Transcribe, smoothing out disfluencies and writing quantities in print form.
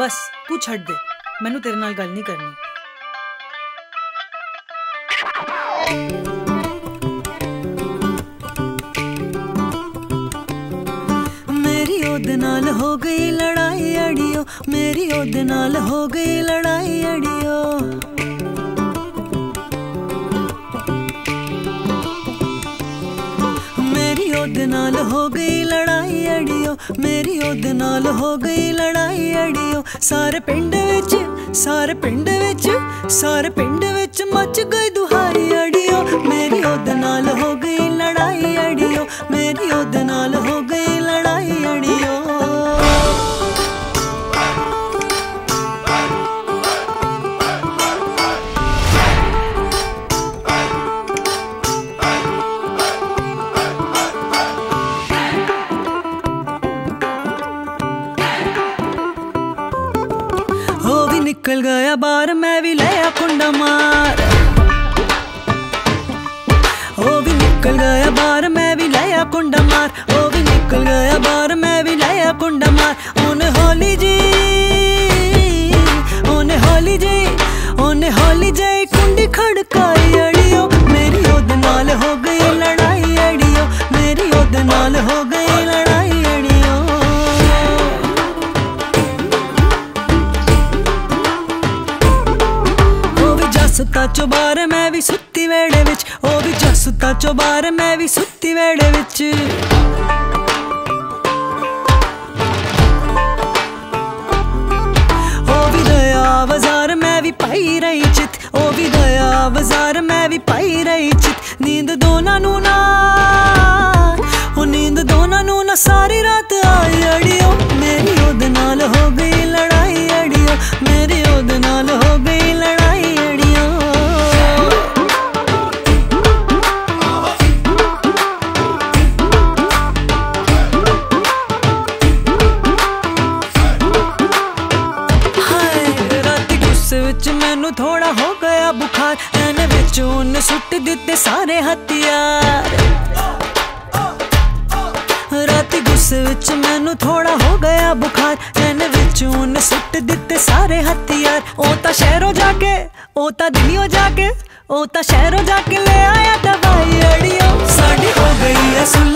बस तू छड़ दे, मैनू तेरे नाल गल नहीं करनी। मेरी ओधे नाल हो गई लड़ाई अड़ियो, मेरी ओधे नाल हो गई लड़ाई अड़ियो। मेरी ओधे नाल हो गई लड़ाई अड़ियो, मेरी ओधे नाल हो गई लड़ाई अड़ियो। सारे पिंड विच, सारे पिंड विच, सारे पिंड विच मच गई दुहाई अड़ियो। मेरी ओधे नाल हो गई लड़ाई अड़ियो, मेरी ओधे नाल हो गई लड़ाई अड़ियो। निकल गया बार मैं भी लाया कुंडा मार, ओ भी निकल गया बार मैं भी लाया कुंडा मार, ओ भी निकल गया बार मैं भी लाया कुंडा मार। ओने होली जी, ओने होली जी, ओने होली जी कुंडी खड़काई अड़ियो। मेरी ओधे नाल हो गई लड़ाई अड़ियो, मेरी ओधे नाल हो गई लड़ाई अड़ियो। सुता चौबार मैं भी सुती वेड़े विच, ओ भी जा सुता चौबार मैं भी सुती वेड़े विच। ओ भी दया बाजार मैं भी पाई रही चित, ओ भी दया बाजार मैं भी पाई रही चित। नींद दोना नूना, ओ नींद दोना नूना सारी रात आई अड़ियो। मेरी ओधे नाल हो गई लड़ाई अड़ियो, मेरी ओधे नाल हो गई लड़ाई अड़ियो। मैनू थोड़ा हो गया बुखार, एने विच उन सुट दिते सारे हथियार। राती गुस्से विच मैनू थोड़ा हो गया बुखार, एने विच उन सुट दिते सारे हथियार। ओता शहरों जाके, ओता दिल्लियों जाके, ओता शहरों जाके ले आया दवाई अड़ियो। साड़ी हो गई है